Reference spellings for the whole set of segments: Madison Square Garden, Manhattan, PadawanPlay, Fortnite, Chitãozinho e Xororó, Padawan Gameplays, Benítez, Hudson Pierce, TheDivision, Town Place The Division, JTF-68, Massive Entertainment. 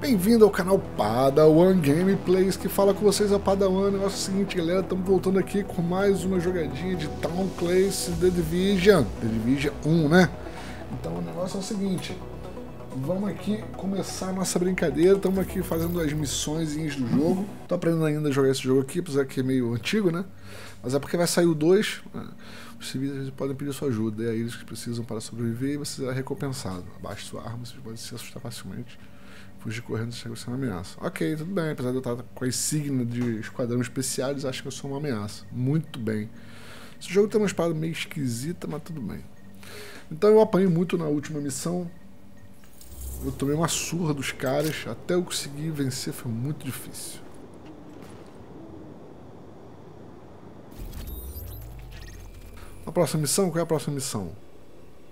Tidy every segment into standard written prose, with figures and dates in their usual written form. Bem-vindo ao canal Padawan Gameplays, que fala com vocês a Padawan. O negócio é o seguinte, galera, estamos voltando aqui com mais uma jogadinha de Town Place The Division. The Division 1, né? Então o negócio é o seguinte, vamos aqui começar a nossa brincadeira. Estamos aqui fazendo as missõezinhas do jogo. Tô aprendendo ainda a jogar esse jogo aqui, apesar que é meio antigo, né? Mas é porque vai sair o 2, os civis podem pedir sua ajuda, é a eles que precisam para sobreviver e você será recompensado. Abaixe sua arma, você pode se assustar facilmente. Fugir correndo chega a ser uma ameaça. Ok, tudo bem. Apesar de eu estar com a insígnia de esquadrão especiais, acho que eu sou uma ameaça. Muito bem. Esse jogo tem uma espada meio esquisita, mas tudo bem. Então eu apanhei muito na última missão. Eu tomei uma surra dos caras. Até eu conseguir vencer foi muito difícil. A próxima missão? Qual é a próxima missão?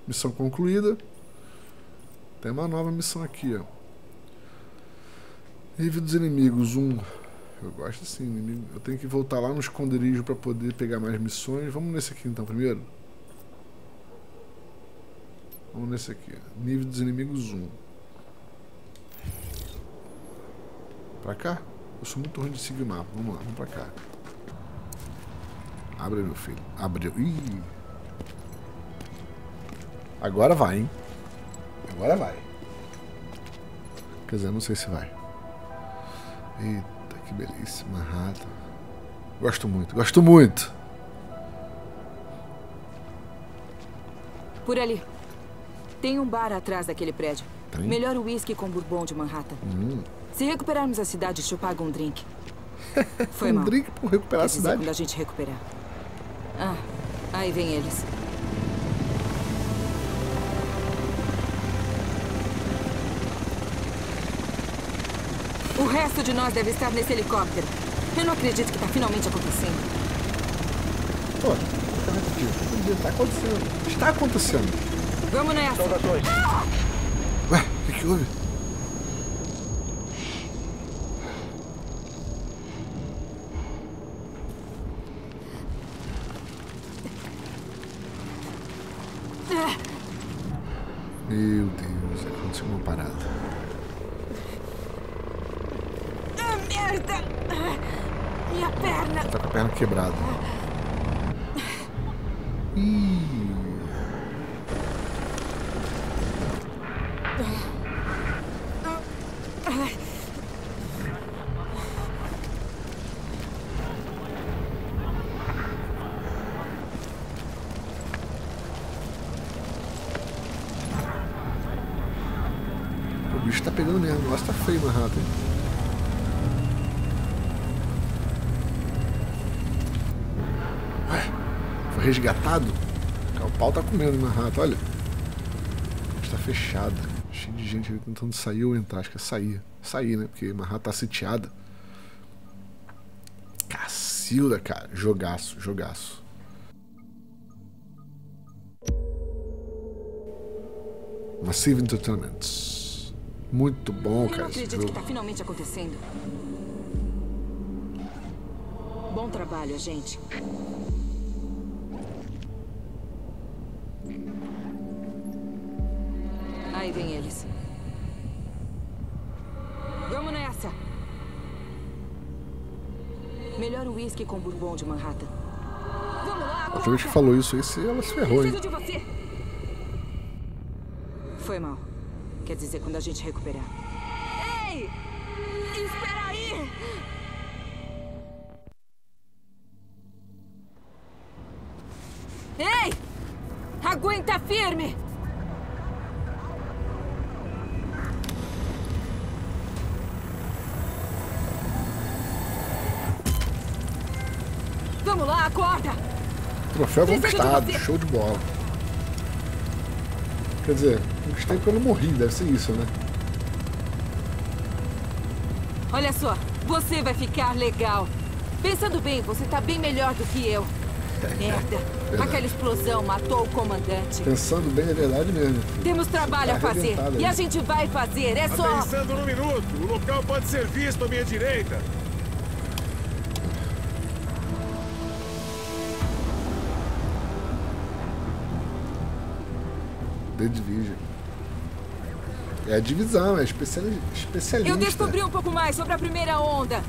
Missão concluída. Tem uma nova missão aqui, ó. Livre dos inimigos, 1. Eu gosto assim, inimigo. Eu tenho que voltar lá no esconderijo para poder pegar mais missões. Vamos nesse aqui então primeiro. Vamos nesse aqui. Nível dos inimigos 1. Pra cá? Eu sou muito ruim de seguir o mapa. Vamos lá, vamos pra cá. Abre, meu filho. Abriu. Ih. Agora vai, hein? Agora vai. Quer dizer, não sei se vai. Eita, que belíssima Manhattan. Gosto muito, gosto muito. Por ali. Tem um bar atrás daquele prédio. Tem? Melhor uísque com bourbon de Manhattan. Se recuperarmos a cidade, te pago um drink. Foi mal. Um drink por recuperar a cidade? Quando a gente recuperar. Ah, aí vem eles. O resto de nós deve estar nesse helicóptero. Eu não acredito que está finalmente acontecendo. Pô, tá acontecendo. Está acontecendo. Vamos nessa. Ah! Ué, o que houve? Meu Deus, aconteceu uma parada. Minha perna. Tá com a perna quebrada. O bicho tá pegando mesmo. O negócio tá feio, Manhattan. Resgatado? O pau tá comendo, Manhattan, olha. Está fechada. Cheio de gente ali tentando sair ou entrar. Acho que é sair. Sair, né? Porque Manhattan tá sitiada. Cacilda, cara. Jogaço, jogaço. Massive Entertainment. Muito bom, cara. Eu acredito que tá finalmente acontecendo. Bom trabalho, gente. Aí vem eles. Vamos nessa. Melhor uísque com bourbon de Manhattan. Vamos lá. A gente falou isso aí, se ela se ferrou. Preciso de você. Foi mal. Quer dizer, quando a gente recuperar. Ei! Espera aí! Ei! Aguenta firme! Vamos lá, acorda! Troféu conquistado, show de bola. Quer dizer, conquistei porque eu não morri, deve ser isso, né? Olha só, você vai ficar legal. Pensando bem, você tá bem melhor do que eu. Merda, aquela explosão matou o comandante. Pensando bem, é verdade mesmo. Temos trabalho a fazer, e a gente vai fazer, é só... Pensando no minuto, o local pode ser visto à minha direita. The Division. É a divisão, é especialista. Eu descobri um pouco mais sobre a primeira onda.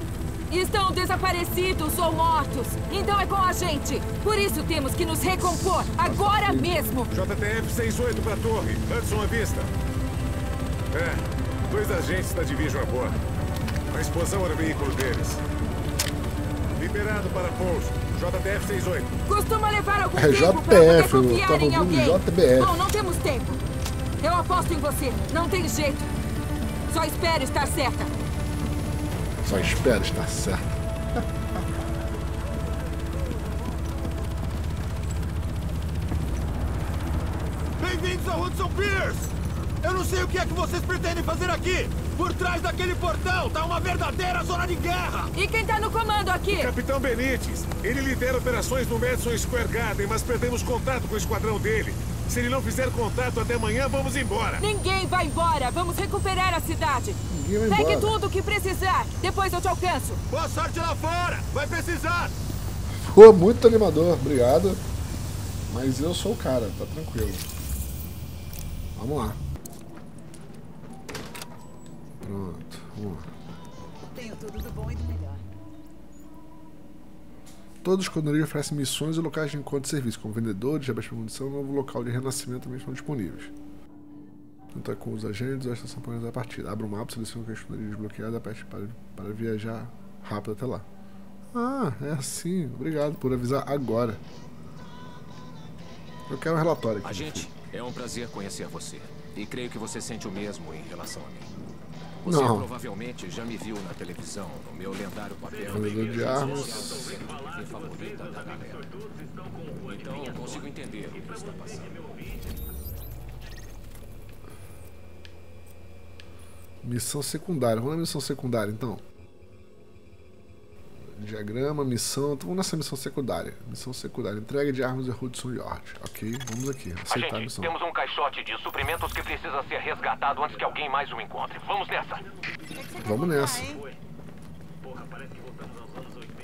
Estão desaparecidos ou mortos. Então é com a gente. Por isso temos que nos recompor agora mesmo. JTF-68 pra torre. Hudson à vista. É, 2 agentes da Division a bordo. A explosão era o veículo deles. Liberado para pouso. JTF-68. Costuma levar algum tempo pra poder confiar em alguém. JBF. Bom, não temos tempo. Eu aposto em você. Não tem jeito. Só espero estar certa. Só espero estar certa. Bem-vindos a Hudson Pierce! Eu não sei o que é que vocês pretendem fazer aqui. Por trás daquele portão tá uma verdadeira zona de guerra. E quem tá no comando aqui? O Capitão Benítez. Ele lidera operações no Madison Square Garden, mas perdemos contato com o esquadrão dele. Se ele não fizer contato até amanhã, vamos embora. Ninguém vai embora. Vamos recuperar a cidade. Pegue tudo o que precisar. Depois eu te alcanço. Boa sorte lá fora. Vai precisar. Ficou muito animador. Obrigado. Mas eu sou o cara. Tá tranquilo. Vamos lá. Pronto. Vamos lá. Tenho tudo do bom e do melhor. Todo esquadrilha oferece missões e locais de encontro de serviço, como vendedores, abastecimento de munição, novo local de renascimento também estão disponíveis. Junta com os agentes, a estação para realizar a partida. Abra o mapa, seleciona o esquadrilha desbloqueada, aperte para viajar rápido até lá. Ah, é assim. Obrigado por avisar agora. Eu quero um relatório aqui. Agente, é um prazer conhecer você. E creio que você sente o mesmo em relação a mim. Você provavelmente já me viu na televisão, no meu lendário papel de armas. Então eu consigo entender o que está passando. Missão secundária. Vamos na missão secundária, então. Diagrama, missão. Então vamos nessa missão secundária. Missão secundária. Entrega de armas de Hudson Yard. Ok, vamos aqui. Aceitar a missão. Temos um caixote de suprimentos que precisa ser resgatado antes que alguém mais o encontre. Vamos nessa. Vamos nessa. Porra, parece que voltamos aos anos 80.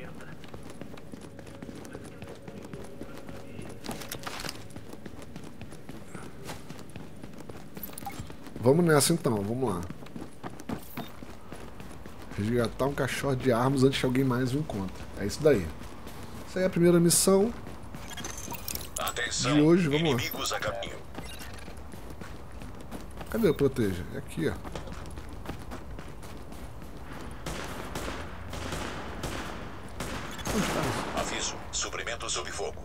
Vamos nessa então, vamos lá. Resgatar um caixote de armas antes que alguém mais o encontre. É isso daí. Essa aí é a primeira missão. Atenção, de hoje, vamos inimigos lá. A caminho. Cadê o proteja? É aqui, ó. Aviso, suprimento sob fogo.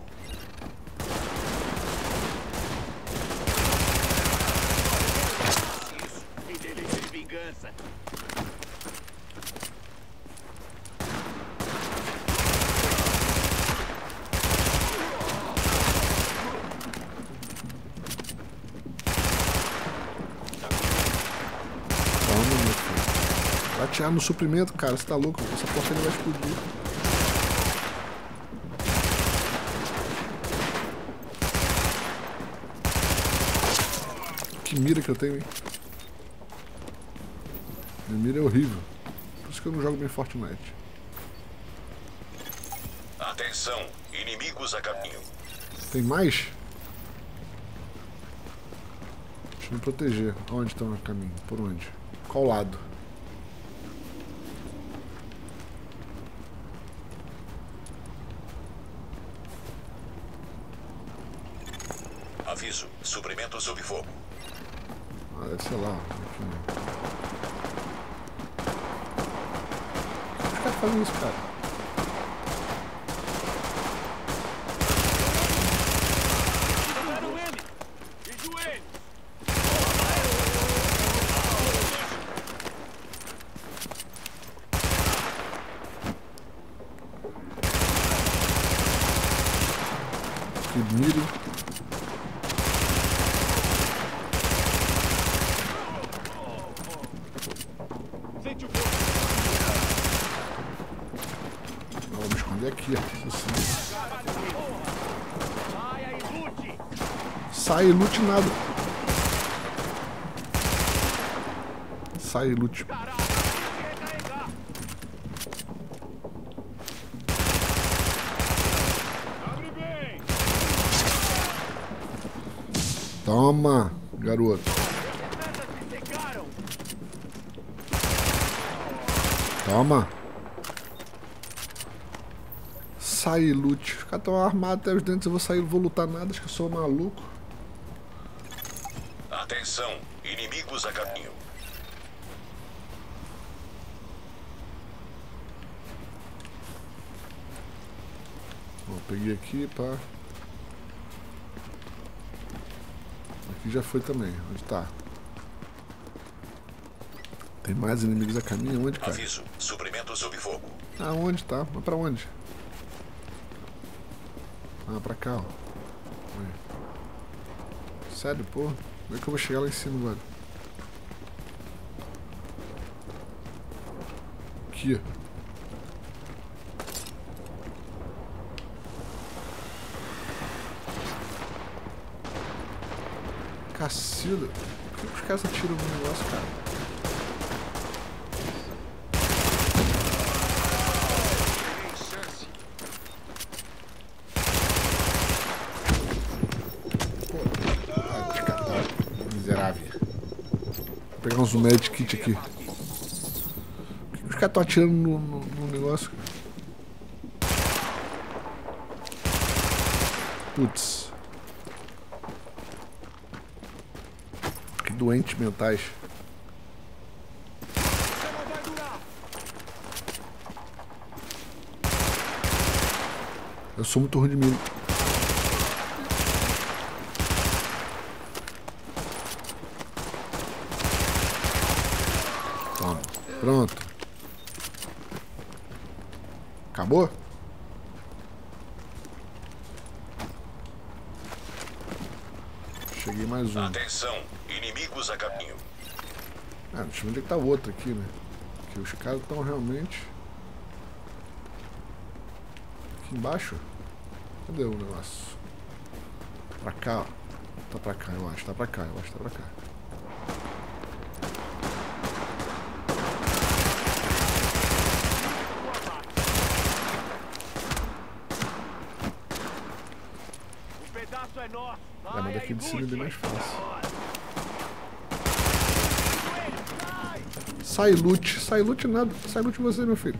Inteligência de vingança. Atirar no suprimento, cara, você tá louco? Essa porta ainda vai explodir. Que mira que eu tenho, hein? Minha mira é horrível. Por isso que eu não jogo bem Fortnite. Atenção, inimigos a caminho. Tem mais? Deixa eu me proteger. Onde estão a caminho? Por onde? Qual lado? Aviso, suprimento sob fogo. Ah, deve ser lá. Por que tá fazendo isso, cara? Que mira. Sai, lute nada. Sai, lute. Toma, garoto. Toma. Sai e lute. Os caras estão armados até os dentes. Eu vou sair, não vou lutar nada. Acho que eu sou maluco. Atenção, inimigos a caminho. Bom, peguei aqui, pá. Aqui já foi também. Onde tá? Tem mais inimigos a caminho? Onde, cara? Aviso, suprimento sob fogo. Aonde tá? Mas pra onde? Ah, pra cá, ó. Aí. Sério, pô? Como é que eu vou chegar lá em cima, mano? Aqui. Cacilda. Por que os caras atiram no negócio, cara? Vou pegar uns med kit aqui. Por que os caras estão atirando no negócio? Putz. Que doentes mentais. Eu sou muito ruim de mim. Pronto. Acabou? Cheguei mais um. Atenção, inimigos a caminho. Ah, deixa eu ver onde é que tá o outro aqui, né? Porque os caras estão realmente... Aqui embaixo? Cadê o negócio? Pra cá, ó. Tá pra cá, eu acho. Tá pra cá, eu acho. Tá pra cá. É, mas daqui de cima é bem mais fácil. Sai lute nada, sai lute você, meu filho.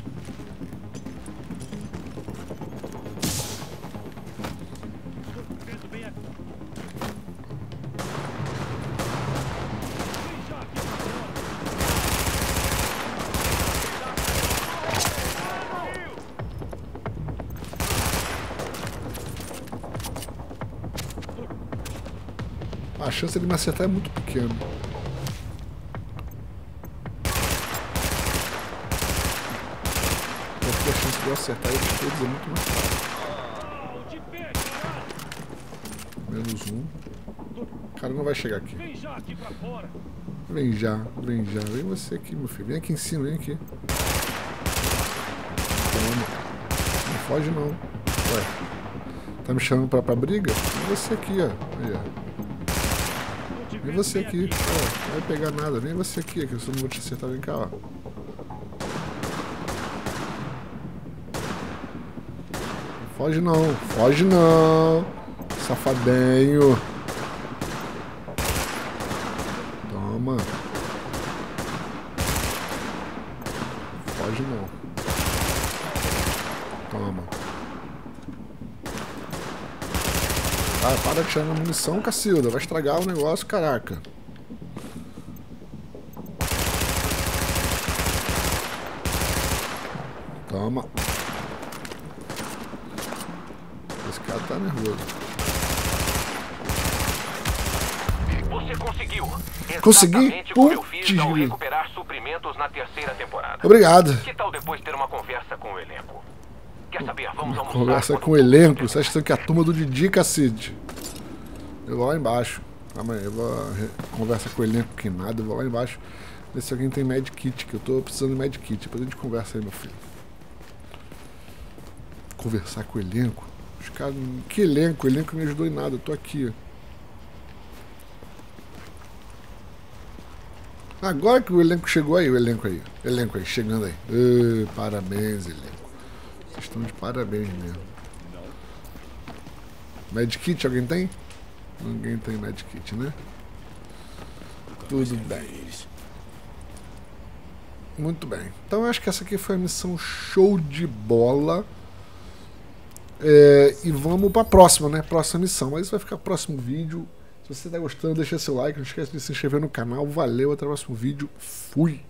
A chance de me acertar é muito pequena. Porque a chance de eu acertar eles todos é muito mais fácil. Menos um. O cara não vai chegar aqui. Vem já, vem já. Vem você aqui, meu filho. Vem aqui em cima, vem aqui. Não foge não. Ué. Tá me chamando pra briga? Vem você aqui, ó. Aí, ó. Vem você aqui, ó, não vai pegar nada, vem você aqui, que eu só não vou te acertar, vem cá, ó. Foge não, safadinho. Toma. Foge não. Toma. Ah, para de tirar na munição, Cacilda. Vai estragar o negócio, caraca. Toma. Esse cara tá nervoso. Você conseguiu. Consegui? Putz, recuperar suprimentos na terceira temporada. Obrigado. Que tal depois ter uma conversa com o elenco? Quer saber? Vamos almoçar. Conversa com o elenco. Vocês acham que é a turma do Didi, cacete? Eu vou lá embaixo. Amanhã eu vou conversa com o elenco que nada. Eu vou lá embaixo. Ver se alguém tem med kit, que eu tô precisando de med kit. Depois a gente conversa aí, meu filho. Conversar com o elenco? Os caras... Que elenco? O elenco não me ajudou em nada. Eu tô aqui. Agora que o elenco chegou aí. O elenco aí. Elenco aí. Chegando aí. Parabéns, elenco. Estão de parabéns mesmo. Medkit, alguém tem? Ninguém tem medkit, né? Tudo bem. Muito bem. Então eu acho que essa aqui foi a missão show de bola. E vamos para a próxima, né? Próxima missão. Mas isso vai ficar no próximo vídeo. Se você está gostando, deixa seu like. Não esquece de se inscrever no canal. Valeu, até o próximo vídeo. Fui!